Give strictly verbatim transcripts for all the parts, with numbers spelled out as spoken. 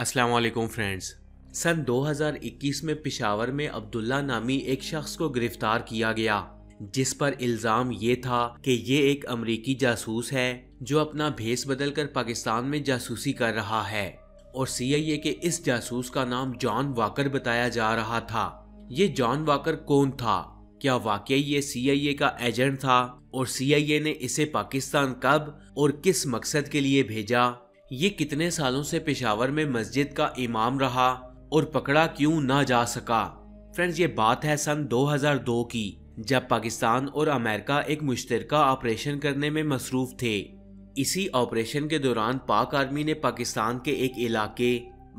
अस्सलाम वालेकुम फ्रेंड्स। सन दो हज़ार इक्कीस में पेशावर में अब्दुल्ला नामी एक शख्स को गिरफ्तार किया गया जिस पर इल्ज़ाम ये था कि ये एक अमरीकी जासूस है जो अपना भेस बदल कर पाकिस्तान में जासूसी कर रहा है और सी आई ए के इस जासूस का नाम जॉन वॉकर बताया जा रहा था। ये जॉन वॉकर कौन था? क्या वाकई ये सी आई ए का एजेंट था और सी आई ए ने इसे पाकिस्तान कब और किस मकसद के लिए भेजा? ये कितने सालों से पेशावर में मस्जिद का इमाम रहा और पकड़ा क्यों ना जा सका? फ्रेंड्स, ये बात है सन दो हज़ार दो की, जब पाकिस्तान और अमेरिका एक मुश्तरका ऑपरेशन करने में मसरूफ थे। इसी ऑपरेशन के दौरान पाक आर्मी ने पाकिस्तान के एक इलाके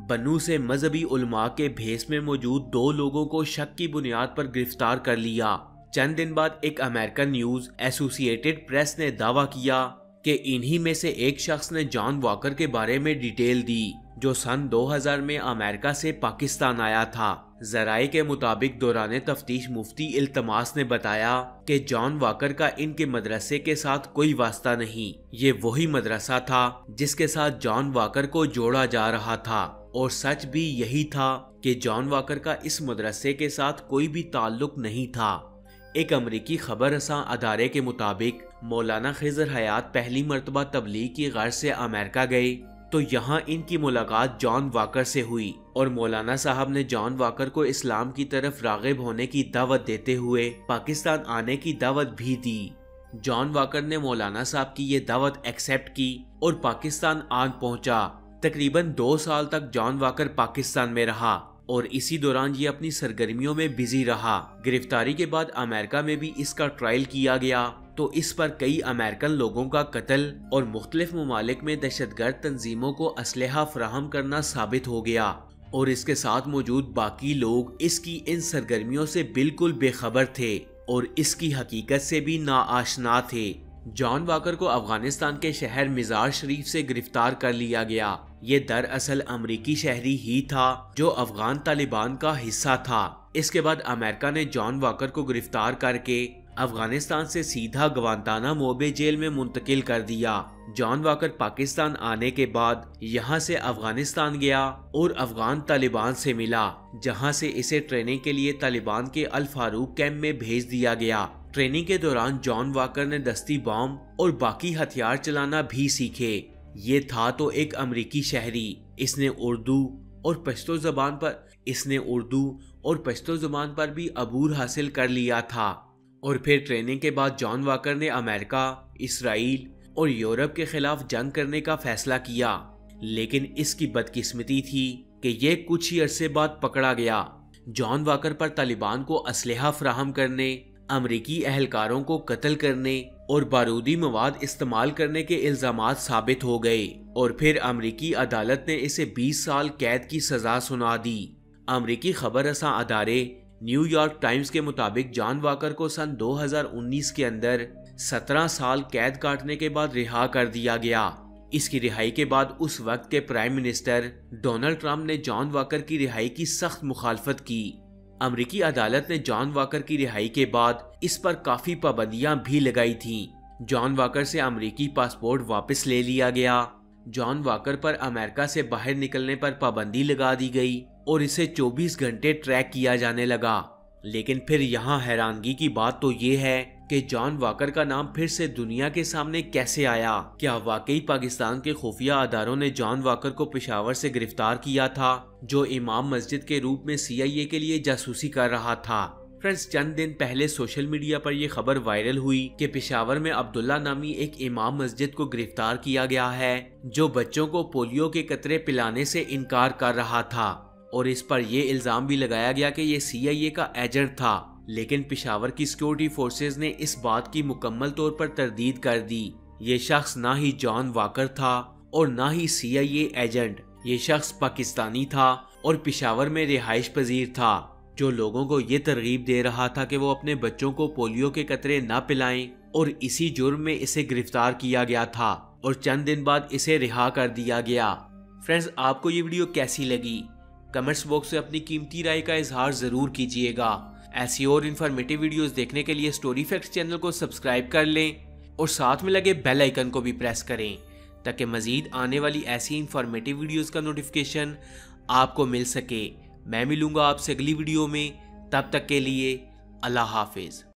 बनू से मजहबी उलमा के भेस में मौजूद दो लोगों को शक की बुनियाद पर गिरफ्तार कर लिया। चंद दिन बाद एक अमेरिकन न्यूज एसोसिएटेड प्रेस ने दावा किया कि इन्हीं में से एक शख्स ने जॉन वॉकर के बारे में डिटेल दी जो सन दो हज़ार में अमेरिका से पाकिस्तान आया था। जराये के मुताबिक दौरान तफ्तीश मुफ्ती इल्तमास ने बताया कि जॉन वॉकर का इनके मदरसे के साथ कोई वास्ता नहीं। ये वही मदरसा था जिसके साथ जॉन वॉकर को जोड़ा जा रहा था और सच भी यही था कि जॉन वॉकर का इस मदरसे के साथ कोई भी ताल्लुक नहीं था। एक अमरीकी खबर रसा अदारे के मुताबिक मौलाना खिजर हयात पहली मरतबा तबलीग की गर्ज से अमेरिका गए तो यहाँ इनकी मुलाकात जॉन वॉकर से हुई और मौलाना साहब ने जॉन वॉकर को इस्लाम की तरफ राग़िब होने की दावत देते हुए पाकिस्तान आने की दावत भी दी। जॉन वॉकर ने मौलाना साहब की ये दावत एक्सेप्ट की और पाकिस्तान आन पहुँचा। तकरीबन दो साल तक जॉन वॉकर पाकिस्तान में रहा और इसी दौरान ये अपनी सरगर्मियों में बिजी रहा। गिरफ्तारी के बाद अमेरिका में भी इसका ट्रायल किया गया तो इस पर कई अमेरिकन लोगों का कत्ल और मुख्तलिफ ममालिक में दहशतगर्द तंजीमों को असलहा फराहम करना साबित हो गया और इसके साथ मौजूद बाकी लोग इसकी इन सरगर्मियों से बिल्कुल बेखबर थे और इसकी हकीकत से भी नाआशना थे। जॉन वॉकर को अफगानिस्तान के शहर मज़ार शरीफ से गिरफ्तार कर लिया गया। ये दरअसल अमरीकी शहरी ही था जो अफगान तालिबान का हिस्सा था। इसके बाद अमेरिका ने जॉन वॉकर को गिरफ्तार करके अफगानिस्तान से सीधा ग्वांतानामो बे जेल में मुंतकिल कर दिया। जॉन वॉकर पाकिस्तान आने के बाद यहाँ से अफगानिस्तान गया और अफगान तालिबान से मिला, जहाँ से इसे ट्रेनिंग के लिए तालिबान के अल फारूक कैंप में भेज दिया गया। ट्रेनिंग के दौरान जॉन वॉकर ने दस्ती बॉम्ब और बाकी हथियार चलाना भी सीखे। ये था तो एक अमरीकी शहरी। इसने उर्दू और पश्तो ज़बान पर इसने उर्दू और पश्तो ज़बान पर भी अबूर हासिल कर लिया था। और फिर ट्रेनिंग के बाद जॉन वॉकर ने अमेरिका, इसराइल और यूरोप के खिलाफ जंग करने का फैसला किया, लेकिन इसकी बदकिस्मती थी कि ये कुछ ही अरसे बाद पकड़ा गया। जॉन वॉकर पर तालिबान को असलहा फराहम करने, अमरीकी अहलकारों को कत्ल करने और बारूदी मवाद इस्तेमाल करने के इल्जामात साबित हो गए और फिर अमरीकी अदालत ने इसे बीस साल कैद की सजा सुना दी। अमरीकी खबर रसा अदारे न्यूयॉर्क टाइम्स के मुताबिक जॉन वॉकर को सन दो हज़ार उन्नीस के अंदर सत्रह साल कैद काटने के बाद रिहा कर दिया गया। इसकी रिहाई के बाद उस वक्त के प्राइम मिनिस्टर डोनाल्ड ट्रंप ने जॉन वॉकर की रिहाई की सख्त मुखालफत की। अमरीकी अदालत ने जॉन वॉकर की रिहाई के बाद इस पर काफ़ी पाबंदियां भी लगाई थीं। जॉन वॉकर से अमरीकी पासपोर्ट वापस ले लिया गया। जॉन वॉकर पर अमेरिका से बाहर निकलने पर पाबंदी लगा दी गई और इसे चौबीस घंटे ट्रैक किया जाने लगा। लेकिन फिर यहाँ हैरानगी की बात तो ये है कि जॉन वॉकर का नाम फिर से दुनिया के सामने कैसे आया? क्या वाकई पाकिस्तान के खुफिया अदारों ने जॉन वॉकर को पेशावर से गिरफ्तार किया था जो इमाम मस्जिद के रूप में सी आई ए के लिए जासूसी कर रहा था? फ्रेंड्स, चंद दिन पहले सोशल मीडिया पर यह खबर वायरल हुई कि पेशावर में अब्दुल्ला नामी एक इमाम मस्जिद को गिरफ्तार किया गया है जो बच्चों को पोलियो के कतरे पिलाने से इनकार कर रहा था और इस पर यह इल्ज़ाम भी लगाया गया कि यह सी आई ए का एजेंट था। लेकिन पेशावर की सिक्योरिटी फोर्सेज ने इस बात की मुकम्मल तौर पर तरदीद कर दी। ये शख्स ना ही जॉन वॉकर था और ना ही सी आई ए एजेंट। ये शख्स पाकिस्तानी था और पेशावर में रिहाइश पजीर था जो लोगों को ये तरगीब दे रहा था कि वो अपने बच्चों को पोलियो के कतरे ना पिलाएं और इसी जुर्म में इसे गिरफ्तार किया गया था और चंद दिन बाद इसे रिहा कर दिया गया। फ्रेंड्स, आपको ये वीडियो कैसी लगी? कमेंट्स बॉक्स में अपनी कीमती राय का इजहार ज़रूर कीजिएगा। ऐसी और इन्फॉर्मेटिव वीडियोस देखने के लिए स्टोरी फैक्ट्स चैनल को सब्सक्राइब कर लें और साथ में लगे बेल आइकन को भी प्रेस करें ताकि मज़ीद आने वाली ऐसी इंफॉर्मेटिव वीडियोस का नोटिफिकेशन आपको मिल सके। मैं मिलूँगा आपसे अगली वीडियो में, तब तक के लिए अल्लाह हाफिज़।